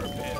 power pill.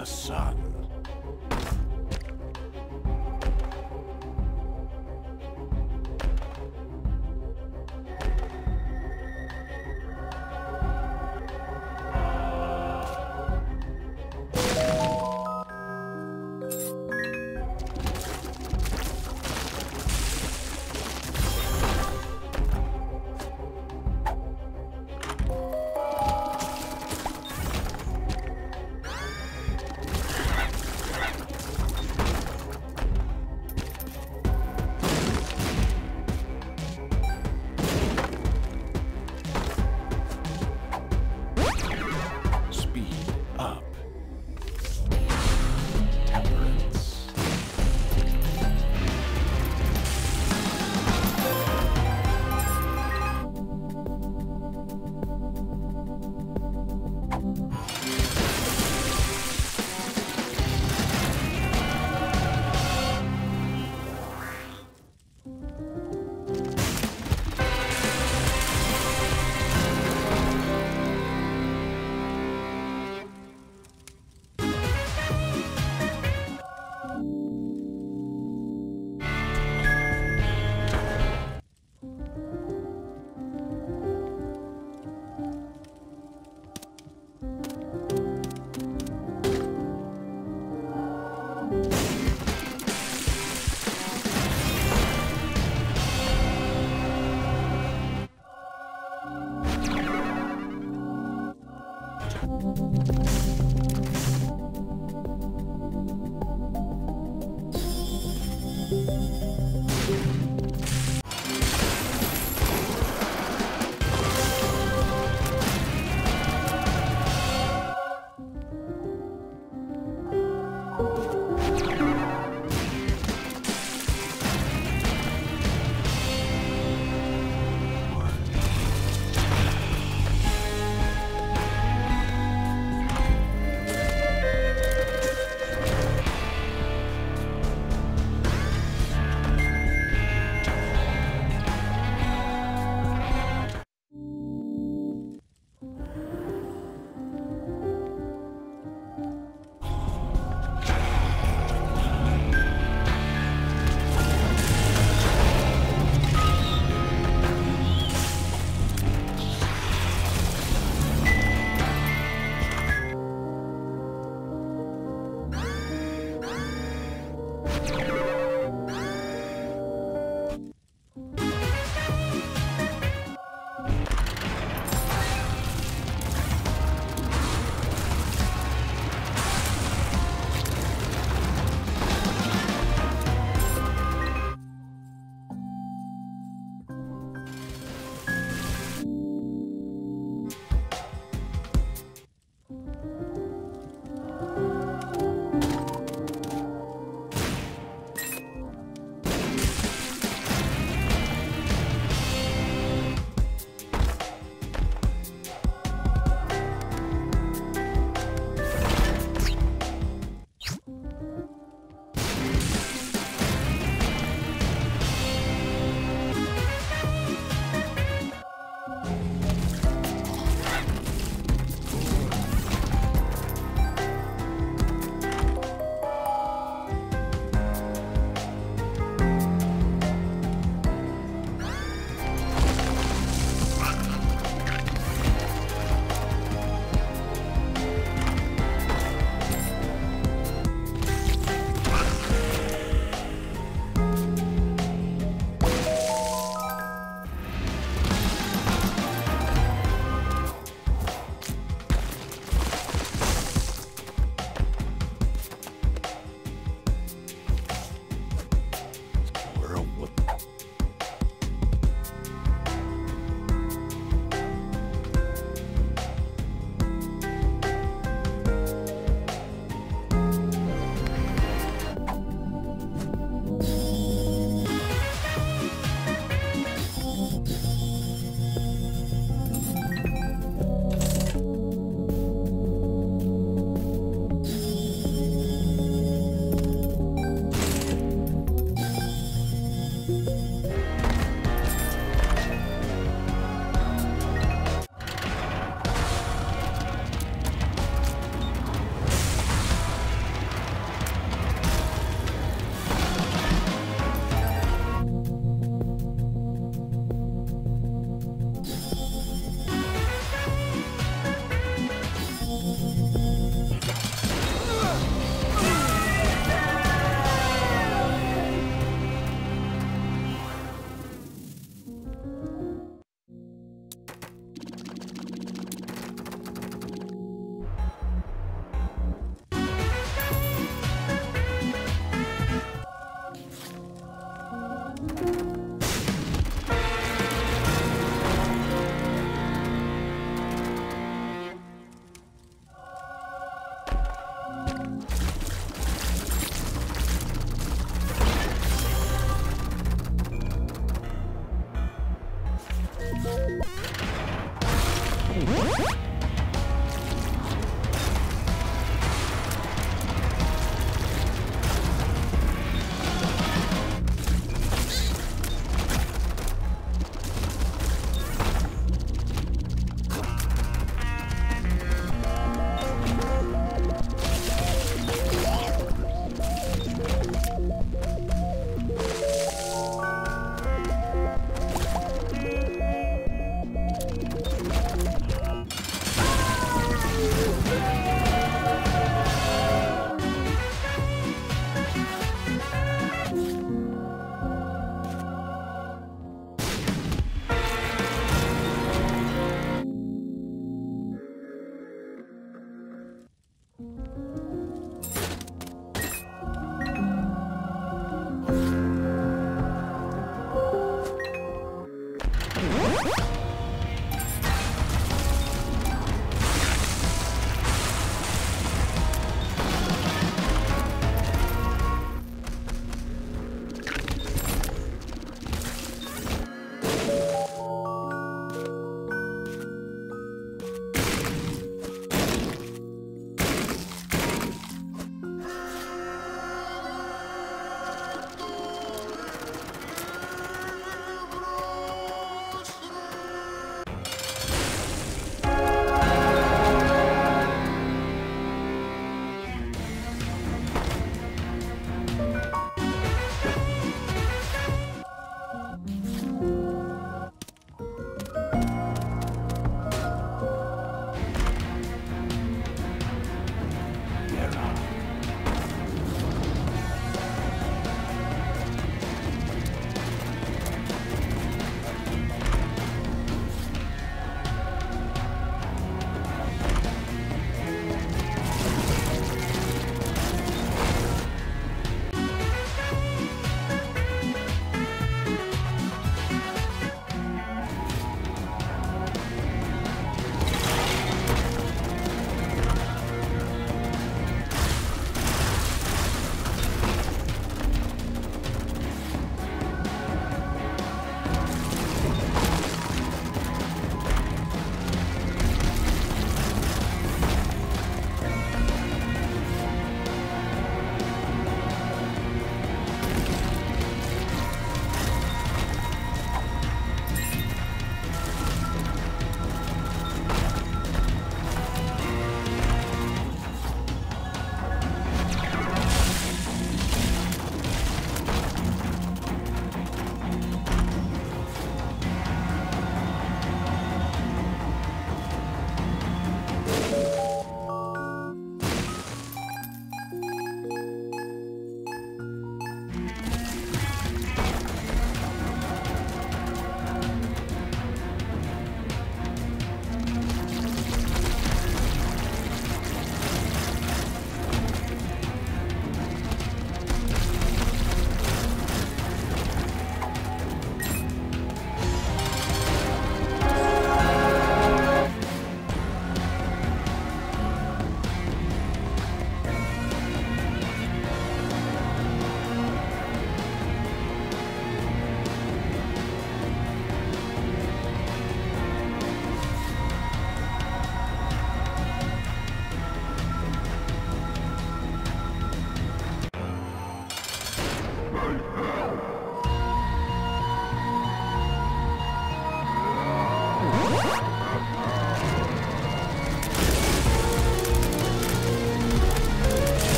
the sun.